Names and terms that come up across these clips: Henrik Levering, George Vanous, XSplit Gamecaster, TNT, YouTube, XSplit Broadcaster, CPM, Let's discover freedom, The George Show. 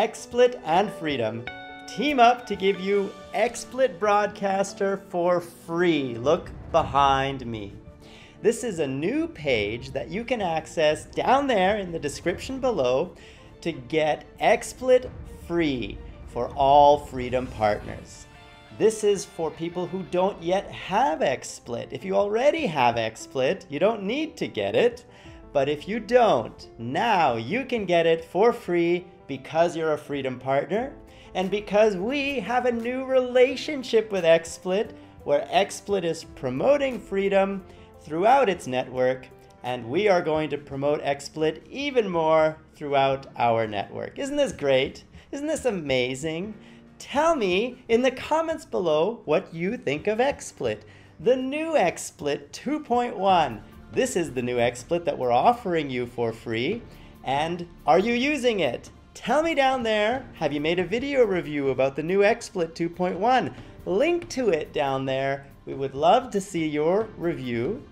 XSplit and Freedom team up to give you XSplit Broadcaster for free. Look behind me. This is a new page that you can access down there in the description below to get XSplit free for all Freedom partners. This is for people who don't yet have XSplit. If you already have XSplit, you don't need to get it. But if you don't, now you can get it for free because you're a Freedom partner and because we have a new relationship with XSplit where XSplit is promoting Freedom throughout its network, and we are going to promote XSplit even more throughout our network. Isn't this great? Isn't this amazing? Tell me in the comments below what you think of XSplit, the new XSplit 2.1. This is the new XSplit that we're offering you for free. And are you using it? Tell me down there, have you made a video review about the new XSplit 2.1? Link to it down there. We would love to see your review,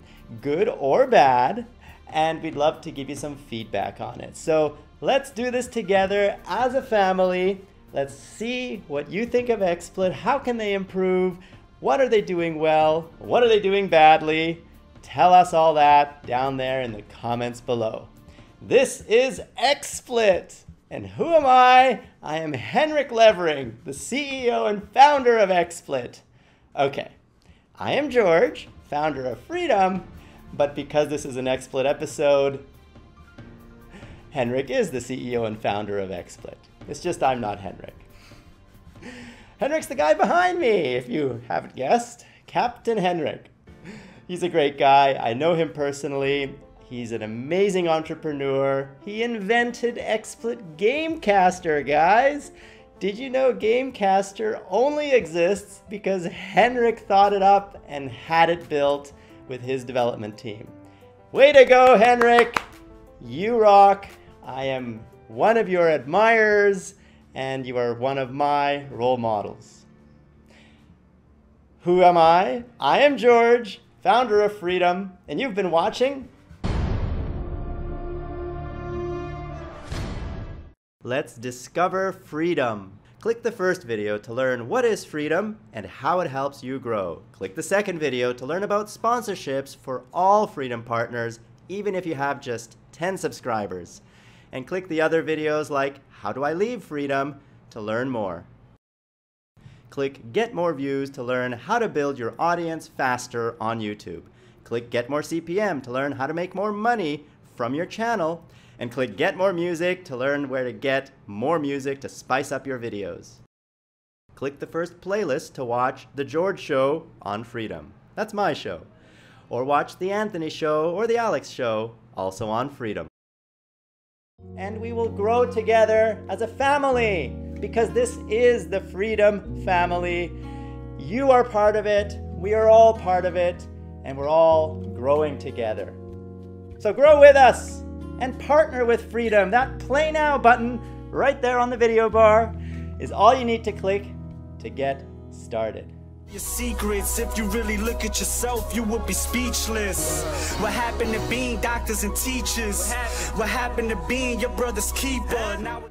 good or bad, and we'd love to give you some feedback on it. So let's do this together as a family. Let's see what you think of XSplit. How can they improve? What are they doing well? What are they doing badly? Tell us all that down there in the comments below. This is XSplit. And who am I? I am Henrik Levering, the CEO and founder of XSplit. Okay, I am George, founder of Freedom, but because this is an XSplit episode, Henrik is the CEO and founder of XSplit. It's just I'm not Henrik. Henrik's the guy behind me, if you haven't guessed, Captain Henrik. He's a great guy. I know him personally. He's an amazing entrepreneur. He invented XSplit Gamecaster, guys. Did you know Gamecaster only exists because Henrik thought it up and had it built with his development team? Way to go, Henrik. You rock. I am one of your admirers, and you are one of my role models. Who am I? I am George, founder of Freedom, and you've been watching Let's Discover Freedom. Click the first video to learn what is Freedom and how it helps you grow. Click the second video to learn about sponsorships for all Freedom partners, even if you have just 10 subscribers. And click the other videos like How Do I Leave Freedom to learn more. Click Get More Views to learn how to build your audience faster on YouTube. Click Get More CPM to learn how to make more money from your channel. And click Get More Music to learn where to get more music to spice up your videos. Click the first playlist to watch The George Show on Freedom. That's my show. Or watch The Anthony Show or The Alex Show, also on Freedom. And we will grow together as a family, because this is the Freedom family. You are part of it, we are all part of it, and we're all growing together. So grow with us and partner with Freedom. That Play Now button right there on the video bar is all you need to click to get started. Your secrets, if you really look at yourself, you would be speechless. What happened to being doctors and teachers? What happened to being your brother's keeper? Now